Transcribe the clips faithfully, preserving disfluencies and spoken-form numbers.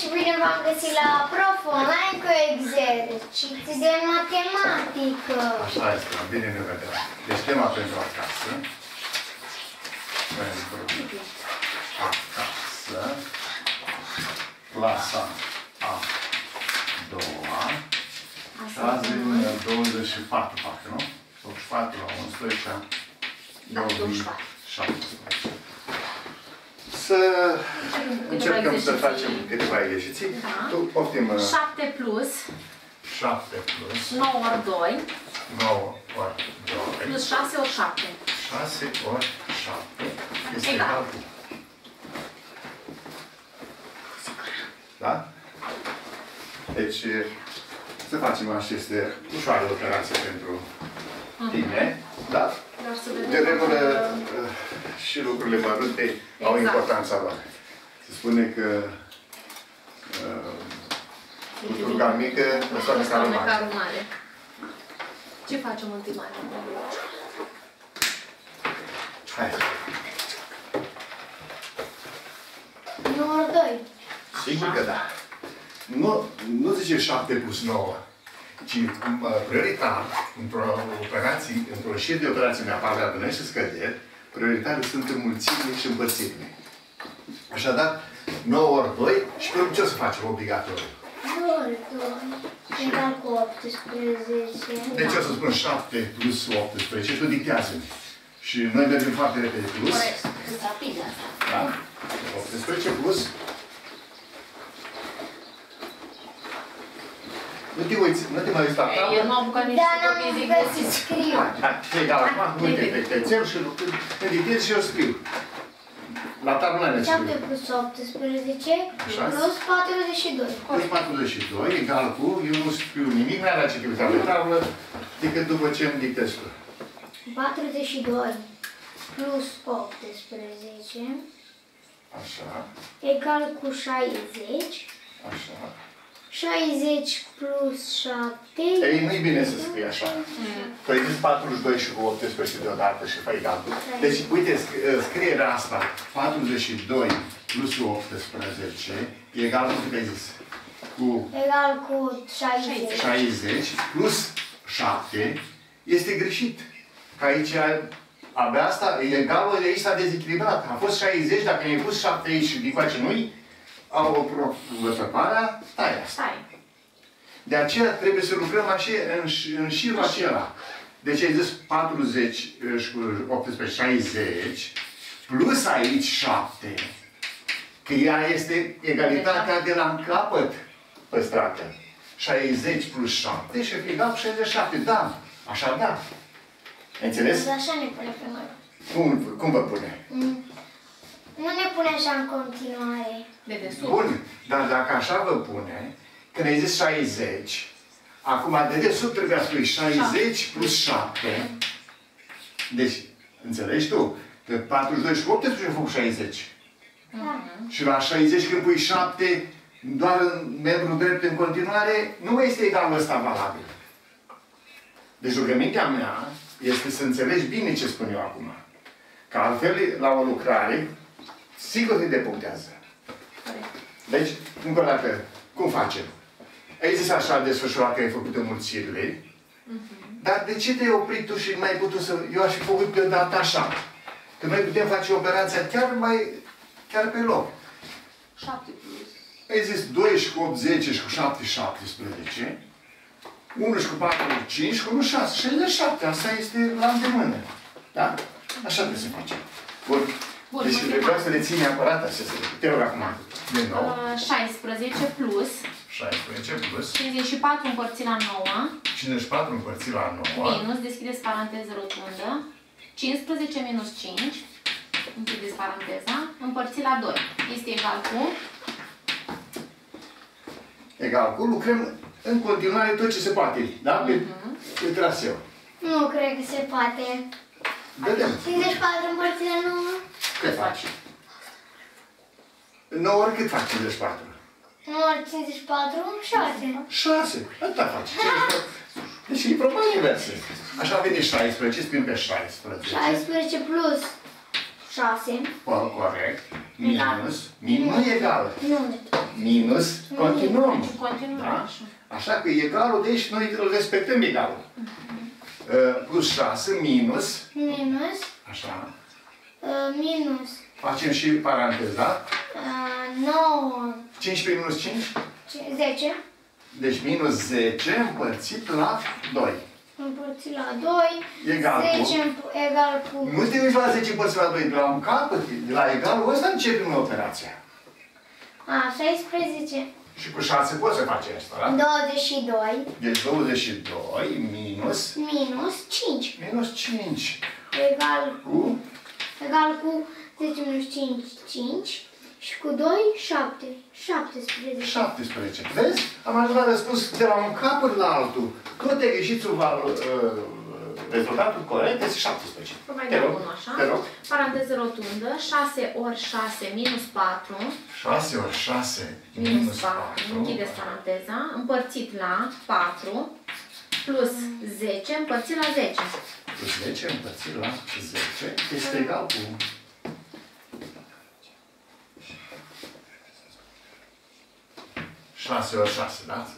și bine v-am găsit la profulonline cu exerciții de matematică. Așa este, bine ne vedem. Deci tema pentru acasă. Pentru acasă. Clasa a doua. Azi e douăzeci și patru, parcă, nu? douăzeci și patru la unsprezece, douăzeci și șapte. Să încercăm să facem câteva ieșiții. Da. Tu poftim... șapte plus... șapte plus... nouă ori doi... nouă ori doi... plus șase ori șapte. șase ori șapte... este egal. Da? Deci, să facem aceste ușoare operații pentru tine. Da? De regulă, și lucrurile mărunte exact. Au importanța lor. Se spune că cultura uh, mică răsoară ca mare. Ce facem întâi mare? Hai! Numărul doi. Sigur că da. Nu, nu zice șapte plus nouă. Ci prioritar, într-o într șir de operații în apare adunări și scăderi, prioritare sunt înmulțime și împărțime. Așadar, nouă ori doi și pe ce o să facem obligatoriu? nouă ori doi, egal cu optsprezece. Deci o să spun șapte plus optsprezece, tu dictează-mi. Și noi mergem foarte repede plus. Sunt rapid asta. Da? optsprezece plus. Nu te uiți, nu te mai uiți la tabla? Eu nu am bucat nici să copiezi exerciții. E egal, acum, uite, pe tețel și lucruri, pe dictez și eu scriu. La tabla ne scriu. șapte plus optsprezece plus patruzeci și doi. Plus patruzeci și doi, egal cu, eu nu scriu nimic, mai avea ce te uita pe tablă, decât după ce îmi dictez tu. patruzeci și doi plus optsprezece. Așa. Egal cu șaizeci. Așa. șaizeci plus șapte... Ei, nu-i bine să scrii așa. Tu ai zis patruzeci și doi și cu optsprezece deodată și fă egal. Deci, uite, scrierea asta, patruzeci și doi plus optsprezece, e egal cu cât ai zis? Cu... Egal cu șaizeci. șaizeci plus șapte este greșit. Că aici, abia asta, e egală, de aici s-a dezechilibrat. A fost șaizeci, dacă mi-ai pus șapte aici și din face nu-i, au o profăparea, stai asta. De aceea trebuie să lucrăm așa, în, în șirul acela. Deci ai zis patruzeci, optsprezece, șaizeci, plus aici șapte, că ea este egalitatea de la capăt păstrată. șaizeci plus șapte și egal cu șaizeci și șapte. Da, așa da. Înțeles? Așa ne pune pe mână. Cum, cum vă pune? Mm. Nu ne pune așa în continuare. Bun, dar dacă așa vă pune, când ai zis șaizeci, acum dedesubt trebuia să spui șaizeci plus șapte. Deci, înțelegi tu? Că patruzeci și doi și optsprezece am făcut șaizeci. Da. Și la șaizeci când pui șapte, doar în membrul drept în continuare, nu mai este egalul ăsta valabil. Deci rugămintea mea este să înțelegi bine ce spun eu acum. Că altfel, la o lucrare, sigur te depunctează. Deci, încă o dată, cum facem? Ai zis așa desfășurat că ai făcut înmulțirile, uh-huh. Dar de ce te-ai oprit tu și n-ai putut să... Eu aș fi făcut deodată așa. Că noi putem face operația chiar mai... chiar pe loc. șapte plus. Ai zis doi și cu opt, zece și cu șapte, șaptesprezece. unu și cu patru, cinci și cu unu, șase. șaizeci și șapte. Asta este la îndemână. Da? Așa trebuie să facem. Bun. Bun, deci vreau să le țin neapărat aceste. Te rog acum, din nou. șaisprezece plus. șaisprezece plus. cincizeci și patru împărțit la nouă. cincizeci și patru împărțit la nouă. Minus, deschideți paranteză rotundă. cincisprezece minus cinci. Închideți paranteza. Împărțit la doi. Este egal cu? Egal cu. Lucrăm în continuare tot ce se poate. Da? Pe, uh-huh. Pe traseu. Nu cred că se poate. Vedem. cincizeci și patru împărțit la nouă. Cât faci? nouă ori cât faci cincizeci și patru? nouă ori cincizeci și patru, șase. șase. Atâta faci. Deci e proba inversă. Așa vine șaisprezece, spune pe șaisprezece. șaisprezece plus șase. Corect. Minus. Minus nu e egal. Nu. minus, continuăm. continuăm. Da? Așa că egalul, deci noi îl respectăm egalul. Uh, plus șase, minus. Minus. Așa. Uh, minus. Facem și paranteză, da? Uh, nouă. cincisprezece minus cinci? zece. Deci minus zece împărțit la doi. Împărțit la doi. Egal zece cu. Egal cu. Nu te uiți la zece împărțit la doi, de la un capăt, de la egalul ăsta începem operația. A, șaisprezece. Și cu șase poți să faci asta, da? douăzeci și doi. Deci douăzeci și doi minus. Minus cinci. Minus cinci. Egal cu. Egal cu zece minus cinci, cinci. Și cu doi, șapte. șaptesprezece. șaptesprezece. Vezi? Am ajuns la răspuns de la un capăt la altul. Tot ieșiți-o uh, rezultatul corect este șaptesprezece. Te rog. Te rog. Paranteză rotundă. șase ori șase minus patru. șase ori șase minus, minus patru. patru. Închideți paranteza. Împărțit la patru. Plus zece împărțit la zece. Plus zece împărțit la zece. Este egal cu. șase ori șase, da? Așa.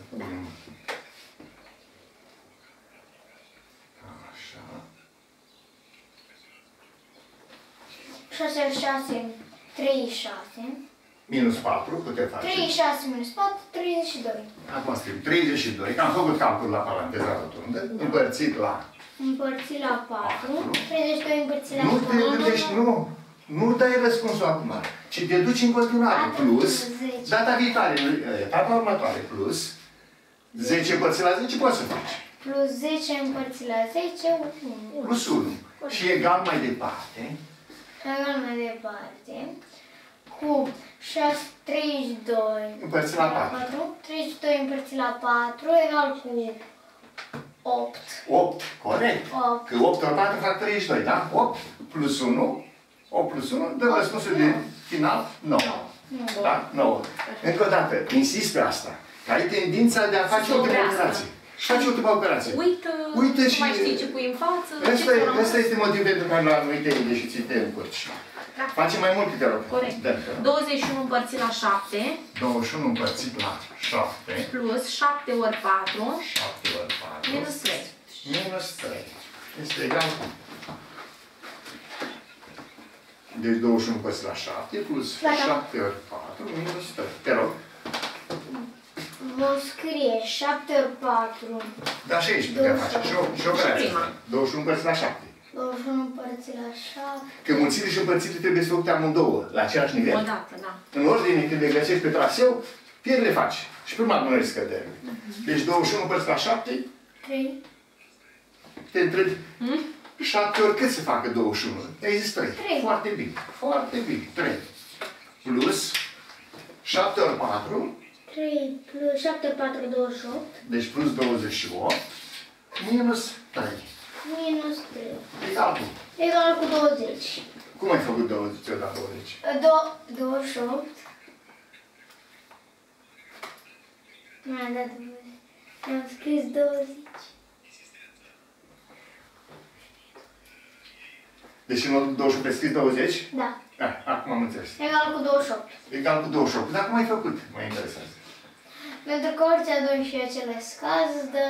șase ori șase, treizeci și șase. Minus patru, putem face. treizeci și șase minus patru, treizeci și doi. Acum scriu treizeci și doi, am făcut calcul la paranteza rotundă, da. Împărțit la... Împărțit la patru, treizeci și doi împărțit la patru. Nu te gândești, nu! Nu dai răspunsul acum, ci te duci în continuare. Data plus, data viitoare, etapa următoare, plus zece împărțit la zece poți să faci. Plus zece împărțit la zece, unu. Plus unu. unu. Și egal mai departe. Egal mai departe. Cu șase, treizeci și doi împărțit la patru. patru. treizeci și doi împărțit la patru, egal cu opt. opt, corect. opt. Că opt ori patru fac treizeci și doi, da? opt plus unu. opt plus unu, dă răspunsul de final nouă. Da? nouă. Încă o dată, insist pe asta. Că ai tendința de a face o operație. Faci o operație. Uită și... mai știi ce pui în față. Asta este motivul pentru care la anumite idei și ți te încurci. Facem mai multe, te rog. Corect. douăzeci și unu împărțit la șapte. douăzeci și unu împărțit la șapte. Plus șapte ori patru. șapte ori patru. Minus trei. Minus trei. Este egal cu... Deci douăzeci și unu părți la șapte plus la șapte ori patru minus trei. Te rog. Vom scrie șapte ori patru. Da, și aici putem face. Și operația asta. douăzeci și unu părți la șapte. douăzeci și unu părți la șapte. Că mulțile și împărțite trebuie să făcute amândouă, la același nivel. O dată, da. În ordine, când le găsești pe traseu, pieri le faci. Și prima adunării scăderii. Deci douăzeci și unu părți la șapte. trei. Te întrebi. șapte ori cât se facă douăzeci și unu? Există trei. trei. Foarte bine. Foarte bine. trei. Plus șapte ori patru. trei plus șapte ori patru, douăzeci și opt. Deci plus douăzeci și opt. Minus trei. Minus trei. Egal cu? Egal cu douăzeci. Cum ai făcut douăzeci ori la douăzeci? Do douăzeci și opt. Mi-am dat douăzeci. Mi-am scris douăzeci. Deci în loc douăzeci și opt ai scris douăzeci? Da. Ah, acum am înțeles. Egal cu douăzeci și opt. Egal cu douăzeci și opt. Dar cum ai făcut? Mă interesează. Pentru că orice adunci și același caz îți dă...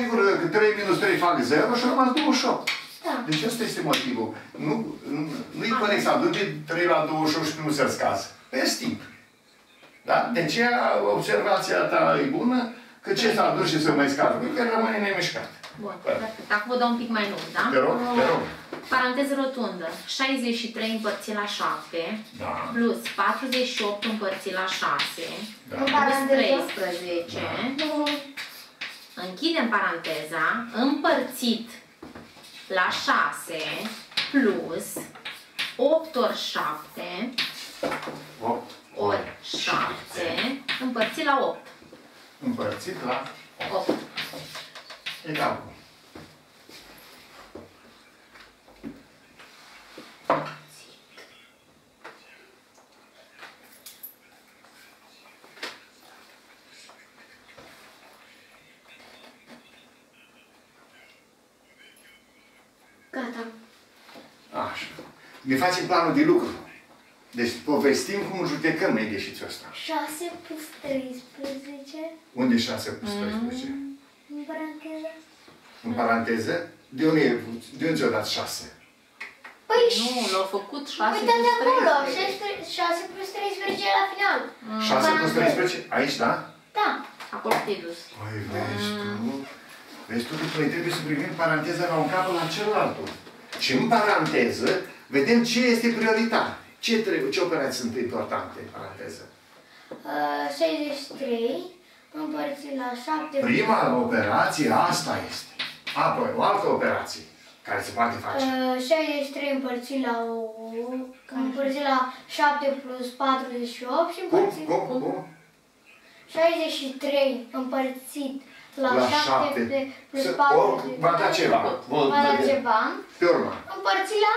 Sigur că trei minus trei fac zero și a rămas douăzeci și opt. Da. Deci ăsta este motivul. Nu, nu, nu-i corect să adunge trei la douăzeci și opt și nu să-ți caz. Pierzi timp. Da? De aceea observația ta e bună că ce să adunci și să mai scazi? Că rămâne nemișcat. Bun. Perfect. Acum vă dau un pic mai lung, da? Te rog, te rog. Paranteză rotundă. șaizeci și trei împărțit la șapte. Da. Plus patruzeci și opt împărțit la șase. Da. Plus treisprezece. Da. Închidem paranteza. Împărțit la șase. Plus opt ori șapte. opt ori șapte. Împărțit la opt. Împărțit la opt. Egal cu. Gata. Așa. Ne facem planul de lucru. Deci povestim cum judecăm noi gheșițul ăsta. șase plus treisprezece. Unde șase plus treisprezece? Mm. În paranteză. În paranteză? De unde, de unde ți-o dat șase? Păi nu, l-au făcut șase. Uite de acolo, șase plus treisprezece la final. Mm. șase plus treisprezece? Aici, da? Da. Acolo te-ai dus. Păi vezi tu. Mm. Vezi tu că noi trebuie să privim paranteza la un capăt la celălaltul. Și în paranteză vedem ce este prioritar. Ce, trebuie, ce operații sunt importante în paranteză? șaizeci și trei împărțit la șapte... Prima operație asta este. Apoi, o altă operație care se poate face. șaizeci și trei împărțit la, împărțit la șapte plus patruzeci și opt și împărțit... Cum? Cum? Cum? șaizeci și trei împărțit la, la șapte plus patruzeci și opt... Va da ceva. Va da ceva. Pe urmă. Împărțit la...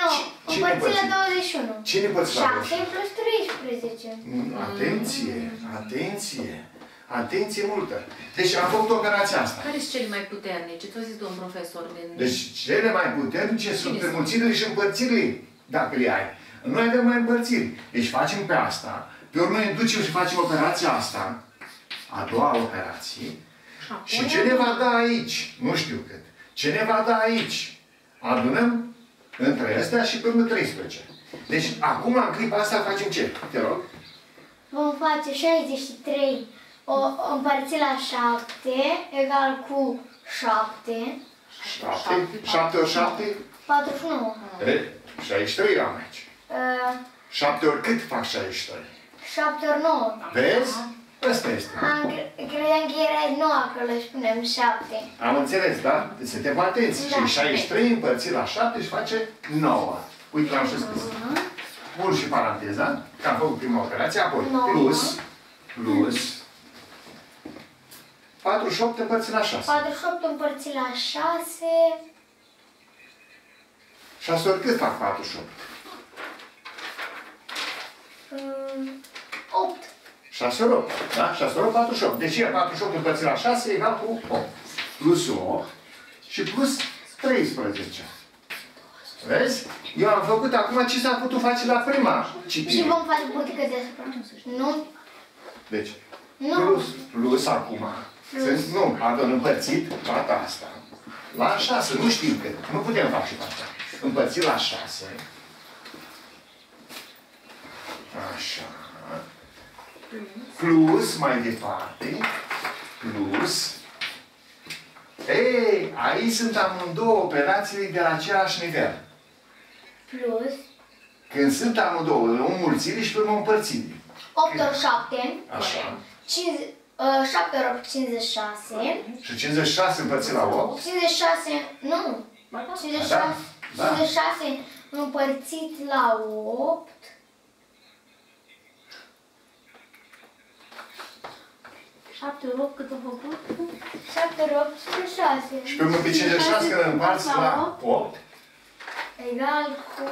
Nu, împărțit la douăzeci și unu. Cine împărțit la douăzeci și unu? șapte plus treisprezece. Atenție, atenție, atenție multă. Deci am făcut operația asta. Care sunt cele mai puternice? Ce ți-a zis domn profesor? Din... Deci cele mai puternice sunt înmulțirile și împărțirile, dacă le ai. Noi avem mai împărțiri. Deci facem pe asta, pe urmă ne ducem și facem operația asta, a doua operație, și ce ne va da aici, nu știu cât, ce ne va da aici, adunăm între astea și până treisprezece. Deci, acum, în clipa asta, facem ce? Te rog. Vom face șaizeci și trei o, împărțit la șapte, egal cu șapte. șapte ori șapte? patruzeci și nouă. E, șaizeci și trei eram aici. Uh, șapte ori cât fac șaizeci și trei? șapte ori nouă. Vezi? Asta este. Am, credeam că era nouă acolo și punem șapte. Am înțeles, da? Să te atenți. Da. Și șaizeci și trei împărțit la șapte și face nouă. Uite, l-am și scris. Pun și paranteza, că am făcut prima operație, apoi nouă. plus, plus, patruzeci și opt împărțit la șase. patruzeci și opt împărțit la șase... șase ori cât fac patruzeci și opt? opt. șase ori opt, da? șase ori opt, patruzeci și opt. Deci e patruzeci și opt împărțit la șase egal cu opt. Plus opt și plus treisprezece. Vezi? Eu am făcut acum ce s-a putut face la prima citire. Și vom face politică deasupra. Nu? Deci, nu. Plus, plus acum. Plus. Nu, adun împărțit partea asta. La șase, nu știu cât. Nu putem face partea. Împărțit la șase. Așa. Plus, mai departe, plus. Ei, aici sunt amândouă operațiile de la același nivel. Plus. Când sunt amândouă, o mulțire și pe urmă împărțire. opt ori șapte. Așa. șapte ori opt, cincizeci și șase. Și cincizeci și șase împărțit la opt. cincizeci și șase, nu. cincizeci și șase, da. cincizeci și șase împărțit la opt. șapte ori opt cât am făcut? șapte ori opt, șase. Și pe urmă pe cincizeci și șase când împarți la opt? Egal cu...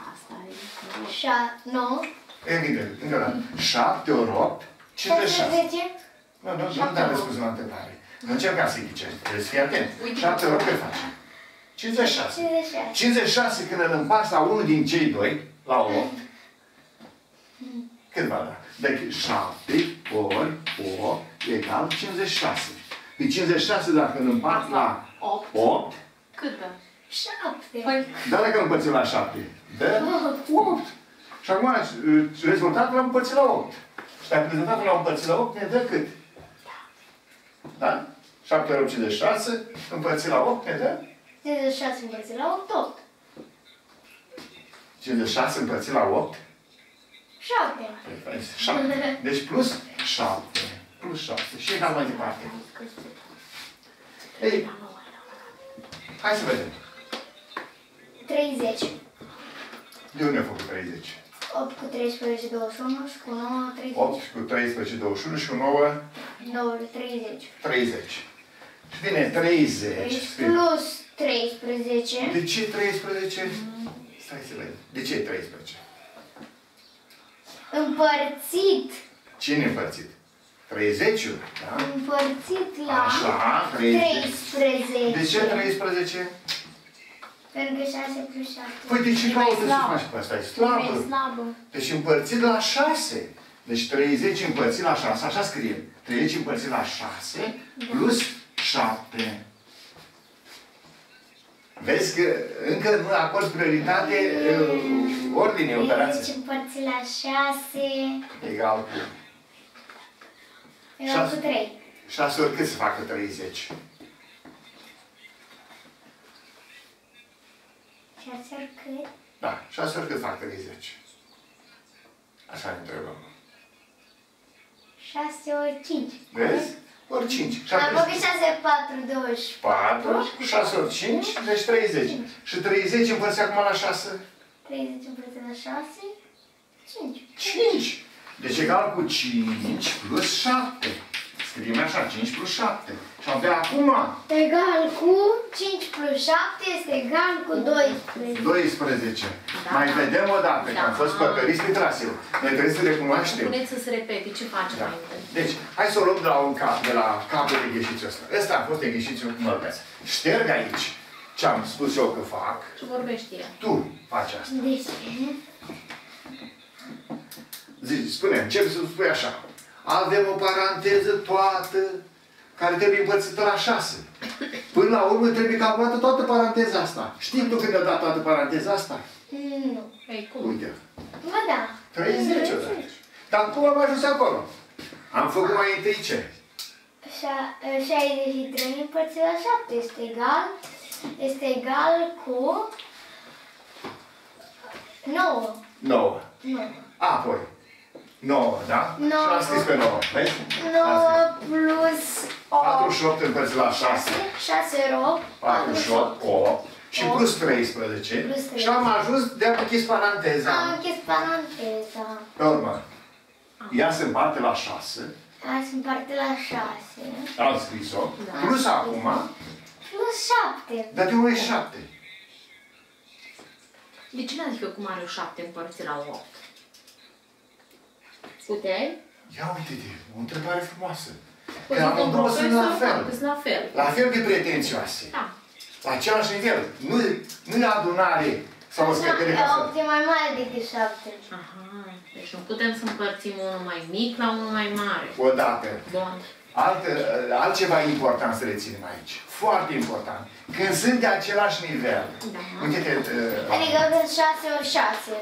Asta e... șase, nouă. Evident, încă o dată. șapte ori opt, cincizeci și șase. Nu, nu, nu te-am răspuns la întrebare. Nu încerca să-i ghicești, trebuie să fii atent. șapte ori opt cât faci? cincizeci și șase. cincizeci și șase când îl împarți la unul din cei doi, la opt, cât va da? Deci șapte ori opt egal cincizeci și șase. Pe cincizeci și șase dacă îl împart la opt, cât dă? șapte. Dar dacă îl împărțim la șapte, dă opt. Și acum rezultatul l-am împărțit la opt. Și dacă rezultatul l-am împărțit la opt, ne dă cât? Da? șapte ori cincizeci și șase împărțit la opt, ne dă? cincizeci și șase împărțit la opt, opt. cincizeci și șase împărțit la opt? șapte. Deci plus șapte. Plus șapte. Și egal mai departe. Ei, hai să vedem. treizeci. De unde a făcut treizeci? opt cu treisprezece, douăzeci și unu și cu nouă, treizeci. opt cu treisprezece, douăzeci și unu și cu nouă... nouă, treizeci. treizeci. Și vine treizeci. Plus treisprezece. De ce treisprezece? Stai să vedem. De ce treisprezece? Împărțit. Cine împărțit? treizeci, da? Împărțit la... Așa, treizeci. treisprezece. De ce treisprezece? Pentru că șase plus șapte. Păi de ce caută să faci pe asta? E slabă. E slabă. Deci împărțit la șase. Deci treizeci împărțit la șase. Așa scrie. treizeci împărțit la șase plus șapte. Vezi că încă nu acord prioritate ordinei operației. treizeci împărțit la șase. Egal cu... Egal cu trei. șase ori cât se facă treizeci? șase ori cât? Da, șase ori cât fac treizeci? Așa ne întrebăm. șase ori cinci. Vezi? Ori cinci. Am făcut șase ori patru, douăzeci și patru. patru, șase ori cinci, deci treizeci. cinci. Și treizeci împărți acum la șase? treizeci împărți la șase? cinci. cinci. Deci egal cu cinci plus șapte. Scriem așa, cinci plus șapte. Și avea acum... Egal cu cinci plus șapte este egal cu doisprezece. doisprezece. Da. Mai vedem o dată, da. Că am fost păcăliți pe traseu. Noi trebuie să recunoaștem. Puneți să se repete ce facem mai întâi. Deci, hai să o luăm de la un cap, de la capul exercițiul ăsta. Ăsta a fost exercițiul cum îl vezi. Șterg aici ce am spus eu că fac. Ce vorbești ea? Tu faci asta. Deci... Zici, spune, începi să spui așa. Avem o paranteză toată care trebuie împărțită la șase. Până la urmă trebuie calculată toată paranteza asta. Știi tu când a dat toată paranteza asta? Nu. Ei, cum? Uite. Bă, da. treizeci. Dar cum am ajuns acolo? Am făcut mai întâi ce? șaizeci și trei împărțit la șapte este egal, este egal cu nouă. nouă. nouă. Apoi. nouă, da? nouă. Și l-am scris pe nouă, vezi? nouă plus opt. patruzeci și opt împărțit la șase. șase ori opt. patruzeci și opt, opt. Și plus treisprezece. Plus treisprezece. Și am ajuns de-am închis paranteza. Am închis paranteza. Pe urmă, ea se împarte la șase. Ea se împarte la șase. Am scris-o. Da. Plus acum. Plus șapte. Dar de unde e șapte? De ce n-am zis eu cum are o șapte împărțit la opt? Puteai? Ia uite-te, o întrebare frumoasă. Că am două sunt la fel. la fel. La fel de pretențioase. Da. La același nivel. Nu, nu la adunare sau o scădere ca să... opt e mai mare decât șapte. Aha. Deci nu putem să împărțim unul mai mic la unul mai mare. Odată. Bun. Altă, altceva important să reținem aici. Foarte important. Când sunt de același nivel. Da. Uite-te... Uh, adică când șase ori șase.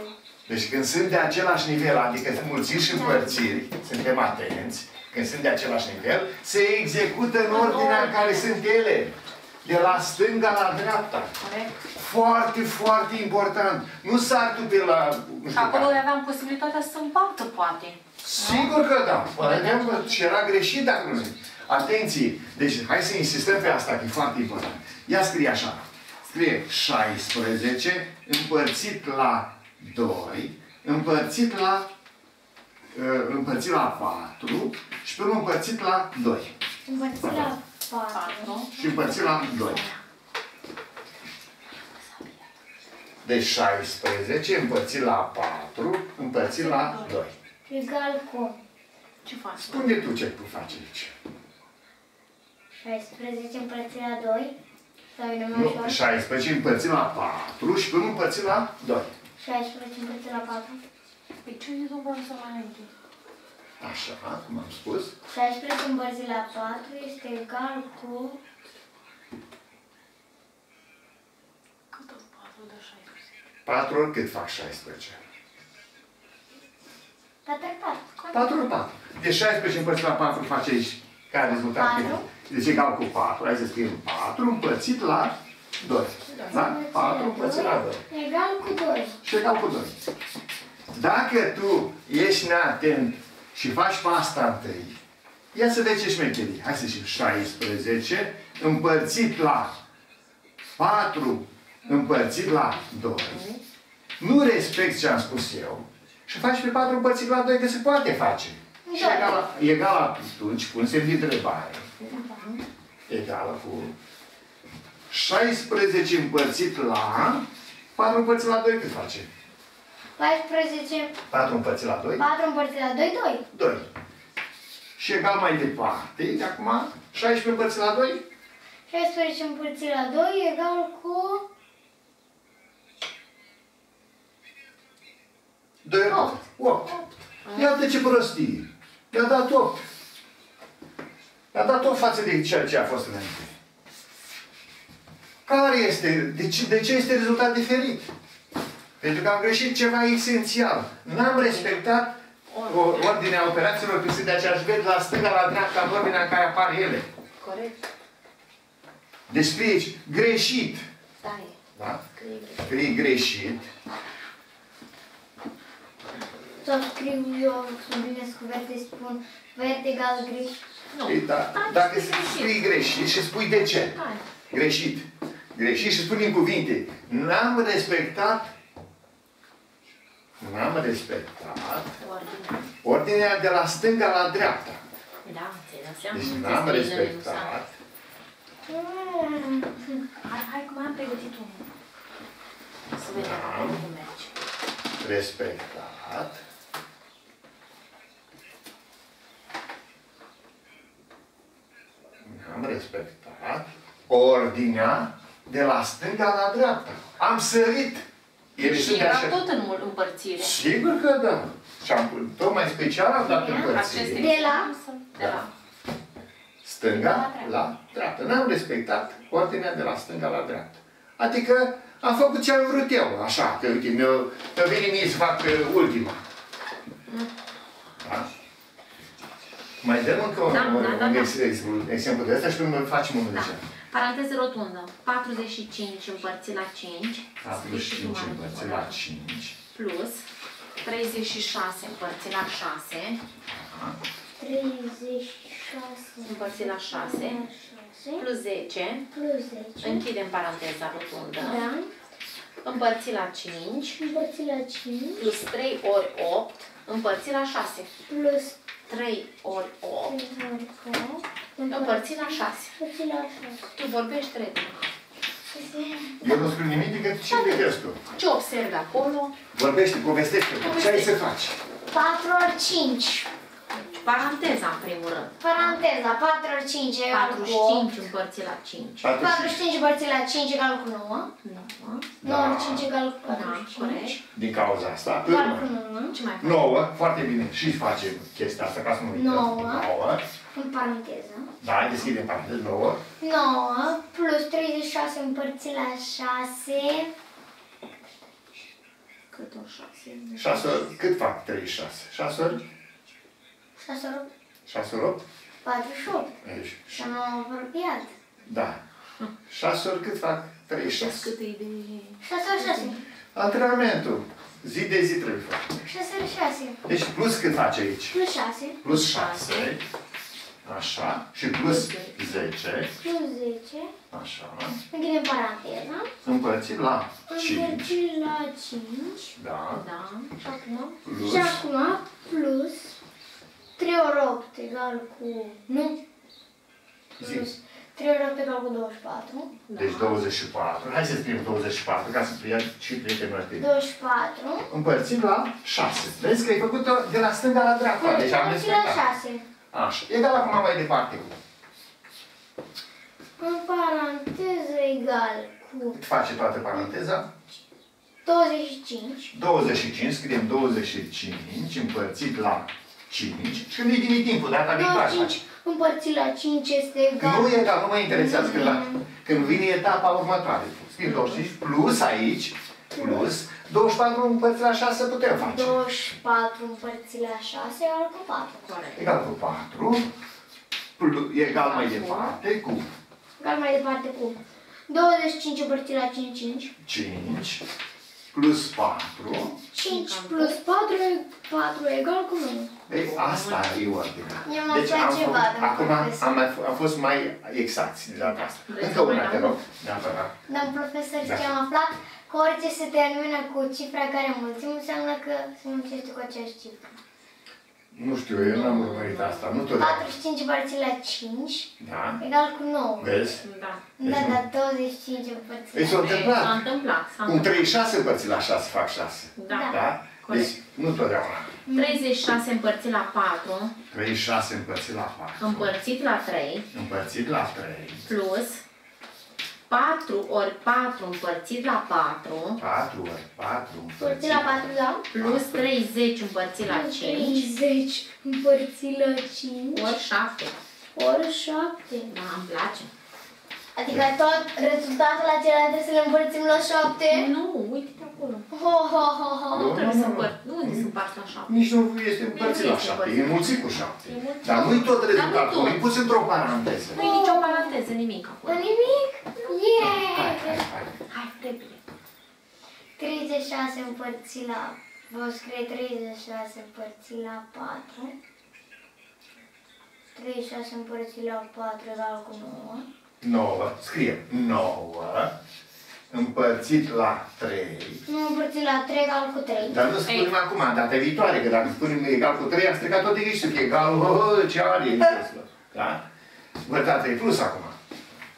Deci când sunt de același nivel, adică mulțiri și împărțiri, suntem atenți, când sunt de același nivel, se execută în ordinea în care sunt ele. De la stânga la dreapta. Foarte, foarte important. Nu sar tu pe la... Nu știu, acolo care. Aveam posibilitatea să împartă, poate. Sigur că da. Și era greșit dacă nu zic. Atenție! Deci hai să insistăm pe asta, că e foarte important. Ia scrie așa. Scrie șaisprezece împărțit la doi, împărțit la uh, împărțit la patru și până împărțit la doi. Împărțit la patru și împărțit la doi. Deci șaisprezece împărțit la patru împărțit la doi. Egal cu... Ce faci? Spune tu ce tu faci aici. șaisprezece împărțit la doi? Nu, șaisprezece împărțit la patru și până împărțit la doi. șaisprezece împărțit la patru. Păi ce zic vreau să mai închid? Așa, cum am spus. șaisprezece împărțit la patru este egal cu... Cât ori patru de șaisprezece? patru ori cât fac șaisprezece? patru ori patru. patru ori patru. Deci șaisprezece împărțit la patru face aici care rezultat? patru. Deci egal cu patru. Hai să scriem patru împărțit la doi. Da? patru împărțit la doi. Egal cu doi. Și egal cu doi. Dacă tu ești neatent și faci pe asta întâi, ia să vezi ce șmecherie. Hai să zicem șaisprezece împărțit la patru împărțit la doi. Nu respecti ce am spus eu și faci pe patru împărțit la doi, că se poate face. Și egal, egal atunci, pun semn de întrebare. Egală cu... șaisprezece împărțit la... patru împărțit la doi cât face? paisprezece... patru împărțit la doi? patru împărțit la doi, doi. doi. Și egal mai departe, de acum, șaisprezece împărțit la doi? șaisprezece împărțit la doi egal cu... doi la opt. opt. Iată ce prostie. I-a dat opt. I-a dat opt față de ceea ce a fost înainte. Care este? De ce, de ce este rezultat diferit? Pentru că am greșit ceva esențial. N-am respectat ordinea operațiilor prin de aceeași ved la stânga, la dreapta, în ordinea în care apar ele. Corect. Deci scrii greșit. Da? Scrii greșit. Sau scriu eu, subliniez cu verde, spun verde egal greșit. Nu. Da. Dacă scrii greșit și spui de ce. Hai. Greșit. Greșit și spun din cuvinte. N-am respectat n-am respectat ordinea. ordinea de la stânga la dreapta. Da, deci n-am respectat. Hai, hai cum am pregătit unul. Să vedem cum merge. Respectat. N-am respectat ordinea de la stânga la dreapta. Am sărit. El și era așa... tot în împărțire. Sigur că da. Și am tocmai special am dat împărțire. De la? De la. Stânga la dreapta. N-am respectat ordinea de la stânga la dreapta. Adică am făcut ce am vrut eu. Așa, că uite, mi-o vine mie să fac ultima. Da? Mai dăm încă un, da, un, da, un da, exemplu, da. exemplu de asta și când facem unul da. de ce. Paranteză rotundă. patruzeci și cinci împărțit la cinci. patruzeci și cinci împărțit la cinci. Plus treizeci și șase împărțit la șase. Aha. treizeci și șase împărțit la șase. Plus zece. Plus zece. Închidem paranteza rotundă. Da. Împărțit la cinci. Împărțit la cinci. Plus trei ori opt. Împărțit la șase. Plus trei ori opt. Împărțit la șase. Tu vorbești repede. Eu nu scriu nimic decât ce vedeți tu. Ce observi acolo? Vorbește, povestește. Ce ai să faci? patru ori cinci. Paranteza în primul rând. Paranteza. patru ori cinci egal cu opt. patruzeci și cinci împărțit la cinci. patruzeci și cinci împărțit la cinci egal cu nouă. nouă. nouă ori cinci egal cu patruzeci și cinci. Din cauza asta. Egal cu nouă. nouă. Foarte bine. Și facem chestia asta ca să nu uităm. nouă. În paranteză. Da, deschide în paranteză. nouă. nouă plus treizeci și șase împărțit la șase. Cât ori șase? șase ori. Cât fac treizeci și șase? șase ori? șase ori opt. șase ori opt? patruzeci și opt. Și am apropiat. Da. șase ori cât fac? treizeci și șase. Cât e de... șase ori șase. Antrenamentul. Zi de zi trebuie făcut. șase ori șase. Deci plus cât faci aici? Plus șase. Plus șase. Așa. Și plus zece. Plus zece. Așa. Închidem paranteza. Împărțit la cinci. Împărțit la cinci. Da. Da. Și acum? Plus. Și acum plus trei ori opt egal cu... Nu. Plus Zim. trei ori opt egal cu douăzeci și patru. Da. Deci douăzeci și patru. Hai să scriem douăzeci și patru ca să priam și prietenul ăsta. douăzeci și patru. Împărțit la șase. Vezi că ai făcut-o de la stânga la dreapta. Deci am respectat. Împărțit la șase. Așa. Egal acum mai departe. În paranteză egal cu... Cât face toată paranteza? douăzeci și cinci. douăzeci și cinci. Scriem douăzeci și cinci împărțit la cinci. Și când îi din timpul, data viitoare. douăzeci și cinci împărțit la cinci este egal... Nu e egal, nu mă interesează când, la, când vine etapa următoare. Scriem douăzeci și cinci plus aici, plus... douăzeci și patru împărțit la șase putem face. douăzeci și patru împărțit la șase egal cu patru. Corect. Egal cu patru. Egal mai departe cu... Egal mai departe cu... douăzeci și cinci împărțit la cinci, cinci. cinci. Plus patru. cinci plus patru e patru egal cu unu. Deci asta e ordinea. Deci am ceva făcut, acum am, am fost mai exacti de data asta. Încă una, te rog. Domn profesor, ce am aflat? Că orice se termină cu cifra care mulțim, înseamnă că se mulțește cu aceeași cifră. Nu știu, eu n-am urmărit asta. Nu patruzeci și cinci împărțit la cinci, da. Egal cu nouă. Vezi? Da. Da, dar douăzeci și cinci împărțit la cinci. S-a întâmplat. Cu treizeci și șase împărțit la șase fac șase. Da. Da? Deci, nu totdeauna. treizeci și șase împărțit la patru. treizeci și șase împărțit la patru. Împărțit la trei. Împărțit la trei. Plus patru ori patru împărțit la patru. patru ori patru împărțit la patru, da? Plus treizeci împărțit la cinci. treizeci împărțit la cinci. Ori șapte. Ori șapte. Da, îmi place. Adică tot rezultatul acela trebuie să le împărțim la șapte? Nu, uite-te acolo. Ho, ho, ho, ho. Nu trebuie să împărțim. Nu unde se împarți la șapte? Nici nu este împărțit la șapte. E înmulțit cu șapte. Dar nu-i tot rezultatul. Nu-i pus într-o paranteză. Nu-i nicio paranteză, nimic acolo. Nimic? Yeee! Hai, hai, hai. Hai, repede. treizeci și șase împărțit la... Vă scrie treizeci și șase împărțit la patru. treizeci și șase împărțit la patru, dar cu nouă. nouă, scrie nouă, împărțit la trei. Nu împărțit la trei, egal cu trei. Dar nu spunem acum, data viitoare, că dacă spunem egal cu trei, am stricat tot exercițiul, că egal, oh, ce are e plus, da? Vădată e plus acum.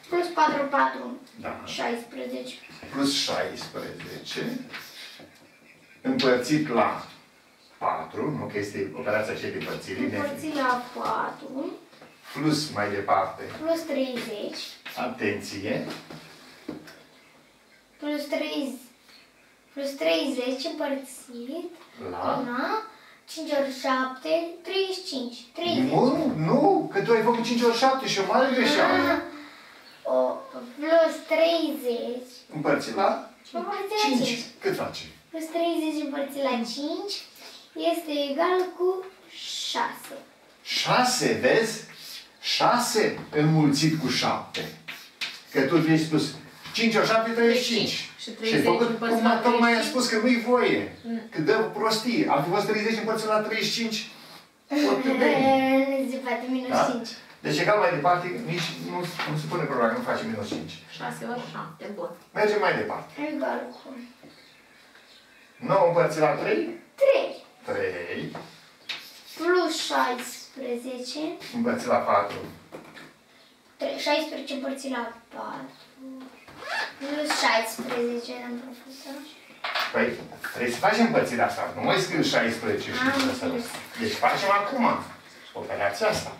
Plus patru, patru, da. șaisprezece. Plus șaisprezece, împărțit la patru, nu că este operația aceea de împărțire. Împărțit la patru. Plus mai departe. Plus treizeci. Atenție. Plus treizeci. Plus treizeci împărțit la cinci ori șapte, treizeci și cinci. treizeci. Nu, nu, că tu ai făcut cinci ori șapte și o mare greșeală. Plus treizeci. Împărțit la cinci. cinci. Cât face? Plus treizeci împărțit la cinci este egal cu șase. șase, vezi? șase înmulțit cu șapte. Că tu ți-ai spus cinci ori șapte, treizeci și cinci. Și ai făcut, cum tocmai ai spus, că nu-i voie. Mm. Că dă prostii. Ar fi fost treizeci împărțit la treizeci și cinci. minus da? cinci. Deci egal mai departe, nici nu, nu se pune problema că nu face minus cinci. șase ori șapte, bun. Mergem mai departe. Egal cu nouă împărțit la trei. trei. trei. Plus șaisprezece. Împărțit la patru. șaisprezece împărțit la patru. Plus șaisprezece, am profesor. Păi, trebuie să facem împărțirea asta. Nu mai scriu șaisprezece și profesor. Deci facem acum operația asta.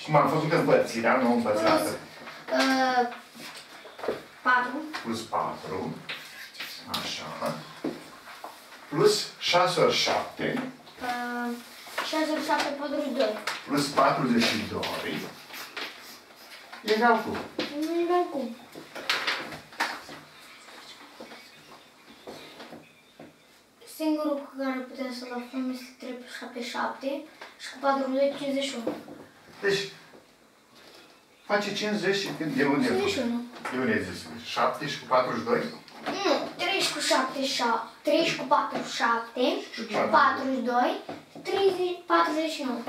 Și m-am făcut împărțirea, nu împărțit la patru. patru. Plus patru. Așa. Plus șase ori șapte. Uh, șase ori șapte, patruzeci și doi. Plus patruzeci și doi. Egal cu? Egal cu. Singurul cu care putem să-l aflăm este trei pe șapte, șapte și cu patruzeci și doi, cincizeci și unu. Deci, face cincizeci și când? De unde? cincizeci și unu. De unde ai zis? șapte și cu patruzeci și doi? Nu, treizeci cu patru, șapte și cu patruzeci și doi. treizeci, patruzeci și nouă.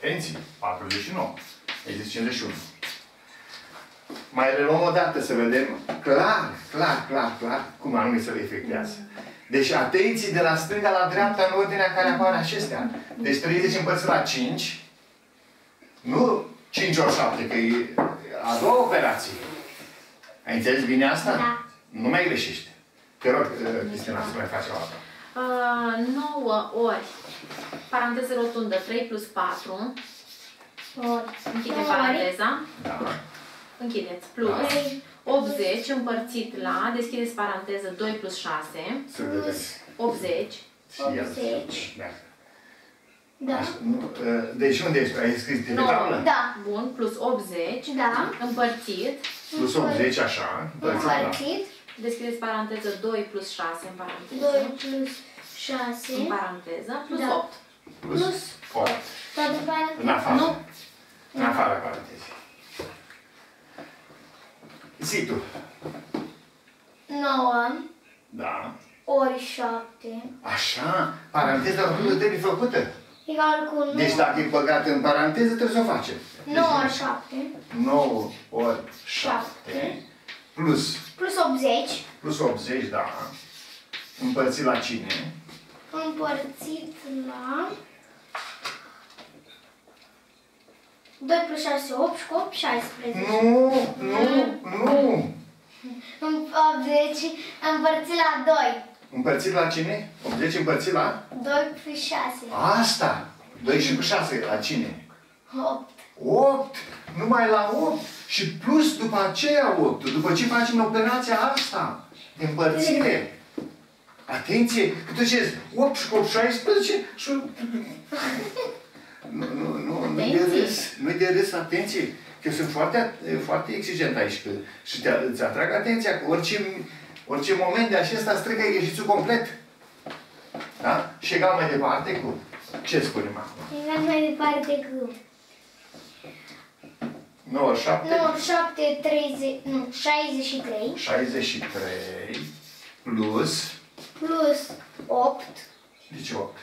Atenție, patruzeci și nouă. Există cincizeci și unu. Mai reluăm o dată să vedem clar, clar, clar, clar cum anume se le efectuează. Deci atenție de la stânga la dreapta în ordinea care apar acestea. Deci treizeci împărțit la cinci. Nu cinci ori șapte, că e a doua operație. Ai înțeles bine asta? Da. Nu mai greșește. Te rog, Cristina, să mai faci o dată. nouă ori, paranteză rotundă, trei plus patru, închide paranteza, da. Închideți, plus da. optzeci împărțit la, deschideți paranteză, doi plus șase, plus optzeci. optzeci. Da. Deci unde ești? Ai scris de pe tablă? Da. Bun, plus optzeci, da. Împărțit. Plus optzeci, așa, împărțit. Deschideți paranteză, doi plus șase în paranteză. doi plus șase în paranteză, plus da. opt. Plus, plus opt. Dar după aia... În afară. Nu. În afară paranteză. Zi tu. nouă. Da. Ori șapte. Așa. Paranteza nu trebuie făcută. Egal cu nouă. Deci dacă e băgată în paranteză, trebuie să o facem. Deci, nouă ori șapte. nouă ori șapte. Plus... Plus optzeci. Plus optzeci, da. Împărțit la cine? Împărțit la... doi plus șase, opt și cu opt, șaisprezece. Nu, nu, nu. optzeci împărțit la doi. Împărțit la cine? optzeci împărțit la? doi plus șase. Asta. doi și cu șase, la cine? opt. opt, numai la opt și plus după aceea opt. După ce facem operația asta de împărțire, atenție, că tu ce opt și opt, șaisprezece și... Nu, nu, nu, nu-i de râs, nu-i de râs, atenție, că eu sunt foarte, foarte exigent aici și te, îți atrag atenția că orice, orice moment de acesta strică ieșițul complet. Da? Și egal mai departe cu... Ce spunem acum? Egal mai departe cu... nouăzeci și șapte... nouăzeci și șapte, treizeci... Nu, șaizeci și trei. șaizeci și trei... Plus... Plus opt. Deci opt.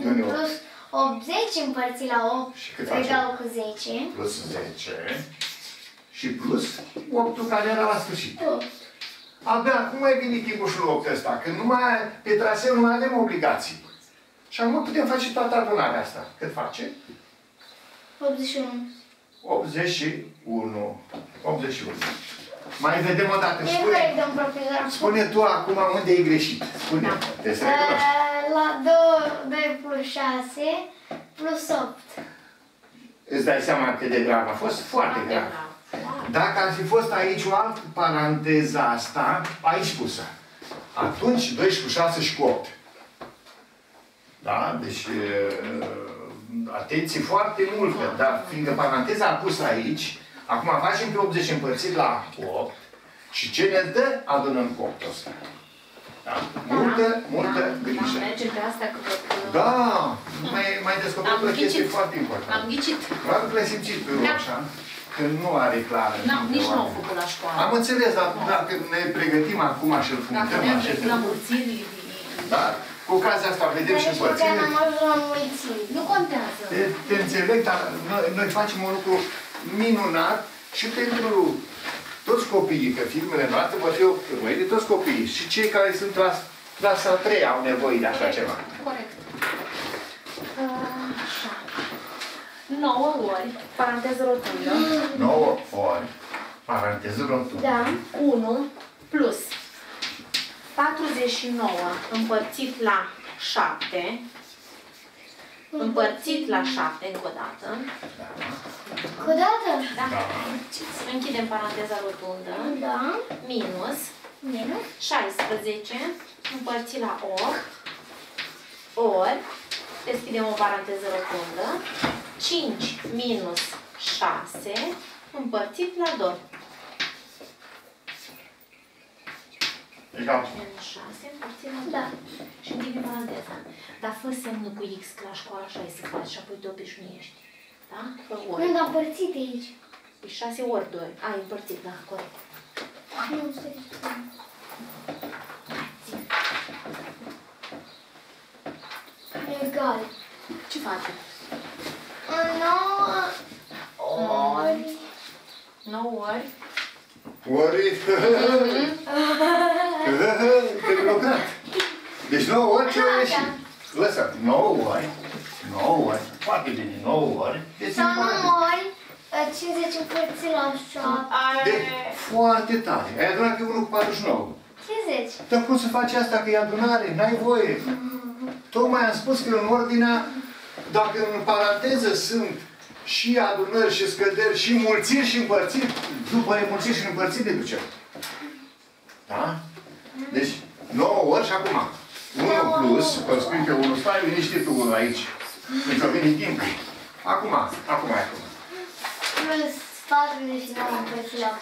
Plus opt. optzeci împărțit la opt. Și cât egal cu zece. Plus zece. Și plus opt care era la sfârșit. opt. Abia acum mai vine tipușul opt ăsta, că numai pe traseu nu mai avem obligații. Și acum putem face toată adunarea asta. Cât face? optzeci și unu. optzeci și unu. optzeci și unu. Mai vedem o dată. Spune, spune tu acum unde ai greșit. Spune. Da. Trebuie să recunoști. La doi, doi plus șase plus opt. Îți dai seama cât de grav a fost? Foarte grav. Dacă ar fi fost aici o altă paranteză asta, aici pusă, atunci doisprezece cu șase și cu opt. Da? Deci, atenție foarte multă, dar fiindcă paranteza a pus aici, acum facem pe optzeci împărțit la opt și ce ne dă, adunăm cu opt ăsta. Da? Multă, multă grijă. Da, mai, mai descoperit o chestie foarte importantă. Am ghicit. Probabil că le-ai simțit pe roșa. Că nu are clară. Nu, nici nu am făcut la școală. Am înțeles, dar dacă ne pregătim acum și îl functăm așa. Dacă ne-am da, cu ocazia asta vedem și împărțire. Nu contează. Te, te înțeleg, dar noi, noi facem un lucru minunat și pentru toți copiii, că filmele noastre vor fi urmărite de toți copiii. Și cei care sunt clas, clasa a treia au nevoie de așa ceva. Corect. Așa. nouă ori, paranteză rotundă. nouă ori, paranteză rotundă. Da, unu plus patruzeci și nouă împărțit la șapte, împărțit la șapte încă o dată. Da. Încă o dată? Da. Da. Închidem paranteza rotundă. Da. Minus. Minus. șaisprezece împărțit la opt ori. Deschidem o paranteză rotundă. cinci minus șase împărțit la doi. Egal. Minus șase împărțit la doi. Da. Și închide paranteza. Dar fă semnul cu X, că la școală așa e să faci și apoi te obișnuiești. Da? Fă ori. Când am împărțit aici. E șase ori doi. A, e împărțit, da, corect. Nu știu. Egal. Ce facem? nouă ori. nouă ori. Ori. Te-ai blocat. Deci nouă ori ce ori ieși? Lăsa. nouă ori. nouă ori. Foarte bine. nouă ori. Sau nouă ori. cincizeci împărțit la șapte. Deci foarte tare. Ai adunat că e unu cu patruzeci și nouă. cincizeci. Dar cum să faci asta că e adunare? N-ai voie. Tocmai am spus că în ordinea, dacă în paranteză sunt și adunări, și scăderi, și mulțiri, și împărțiri, după mulțiri și împărțiri, le ducem. Da? Deci, nouă ori și acum. unu plus, că spun că unu stai, liniștit unu aici. Deci o vine timp. Acum, acum, acum. Plus patruzeci și nouă împărțit la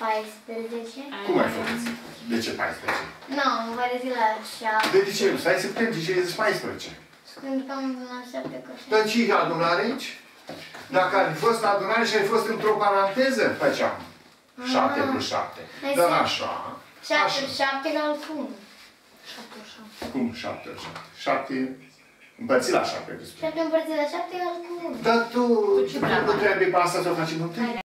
paisprezece. Cum ai făcut? De ce paisprezece? Nu, împărțit la șapte. De ce? Stai să putem, de ce e paisprezece? Când am adunat șapte căștini. Dar ce e adunare aici? Dacă ar fi fost adunare și ar fi fost într-o paranteză, făceam șapte plus șapte. Dar așa... șapte plus șapte egal cu unu. șapte plus șapte. Cum șapte plus șapte? șapte împărțit la șapte. șapte împărțit la șapte egal cu unu. Dar tu... Tu trebuie pe asta să o faci multe?